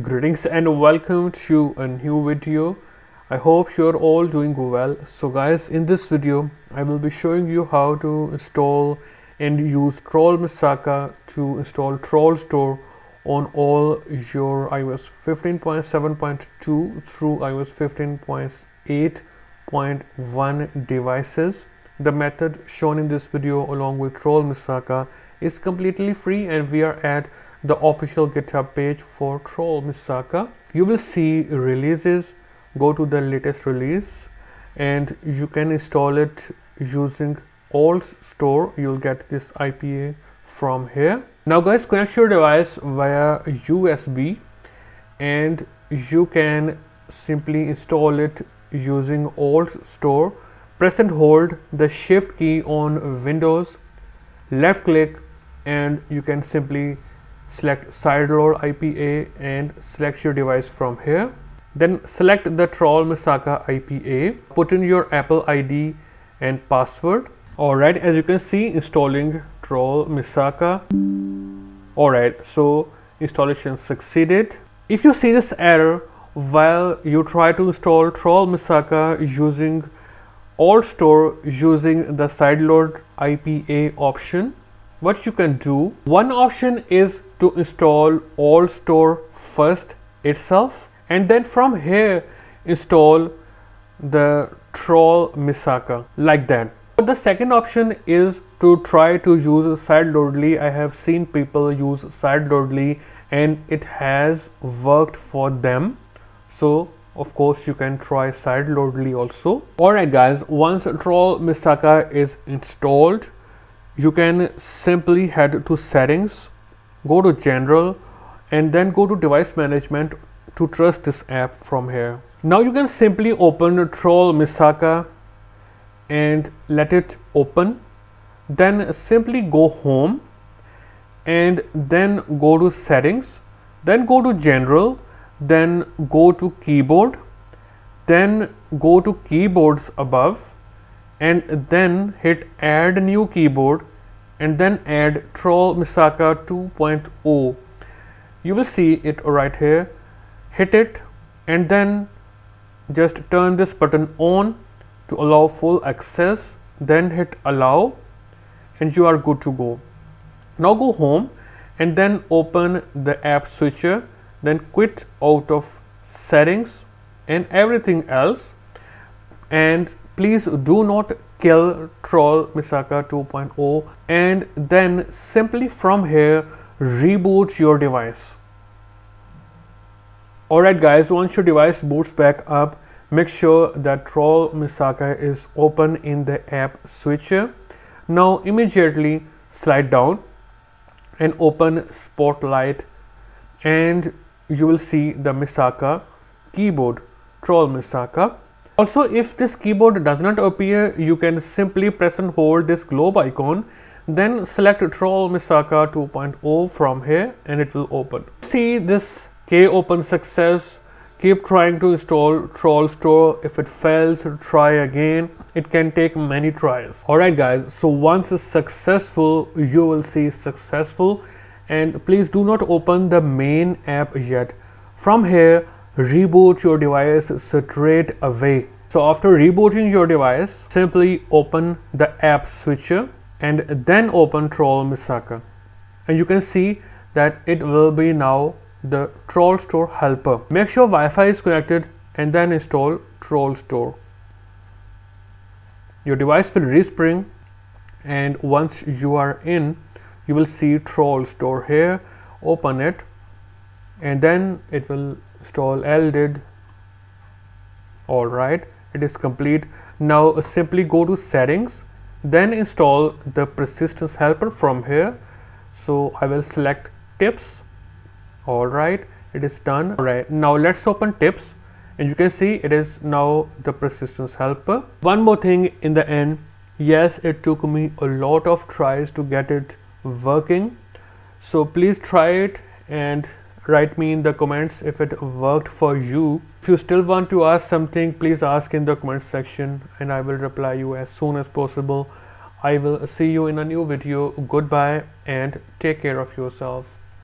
Greetings and welcome to a new video. I hope you're all doing well. So guys, in this video I will be showing you how to install and use Troll Misaka to install TrollStore on all your iOS 15.7.2 through iOS 15.8.1 devices. The method shown in this video along with Troll Misaka is completely free, and we are at the official GitHub page for Troll Misaka. You will see releases, go to the latest release and you can install it using AltStore. You'll get this IPA from here. Now guys, connect your device via USB and you can simply install it using AltStore. Press and hold the shift key on Windows, left click, and you can simply select Sideload IPA and select your device from here. Then select the Troll Misaka IPA, put in your Apple ID and password. Alright, as you can see, installing Troll Misaka. Alright, so installation succeeded. If you see this error while you try to install Troll Misaka using AltStore using the Sideload IPA option, what you can do, one option is to install AltStore first itself and then from here install the Troll Misaka like that. But the second option is to try to use Sideloadly. I have seen people use Sideloadly and it has worked for them, so of course you can try Sideloadly also. Alright guys, once Troll Misaka is installed, you can simply head to settings, go to general and then go to device management to trust this app from here. Now you can simply open Troll Misaka and let it open, then simply go home and then go to settings, then go to general, then go to keyboard, then go to keyboards above and then hit add new keyboard and then add Troll Misaka 2.0. You will see it right here. Hit it and then just turn this button on to allow full access, then hit allow and you are good to go. Now go home and then open the app switcher, then quit out of settings and everything else, and please do not kill Troll Misaka 2.0, and then simply from here reboot your device. Alright guys, once your device boots back up, make sure that Troll Misaka is open in the app switcher. Now immediately slide down and open Spotlight and you will see the Misaka keyboard, Troll Misaka. Also, if this keyboard does not appear, you can simply press and hold this globe icon, then select Troll Misaka 2.0 from here and it will open. See this K open success. Keep trying to install TrollStore. If it fails, try again. It can take many tries. Alright guys, so once it's successful, you will see successful, and please do not open the main app yet. From here, reboot your device straight away. So after rebooting your device, simply open the app switcher and then open Troll Misaka and you can see that it will be now the TrollStore helper. Make sure Wi-Fi is connected and then install TrollStore. Your device will respring and once you are in, you will see TrollStore here. Open it and then it will install LDID. Alright, it is complete. Now simply go to settings, then install the persistence helper from here. So I will select tips. Alright, it is done. Alright, now let's open tips and you can see it is now the persistence helper. One more thing in the end, yes, it took me a lot of tries to get it working. So please try it and write me in the comments if it worked for you. If you still want to ask something, please ask in the comments section and I will reply you as soon as possible. I will see you in a new video. Goodbye and take care of yourself.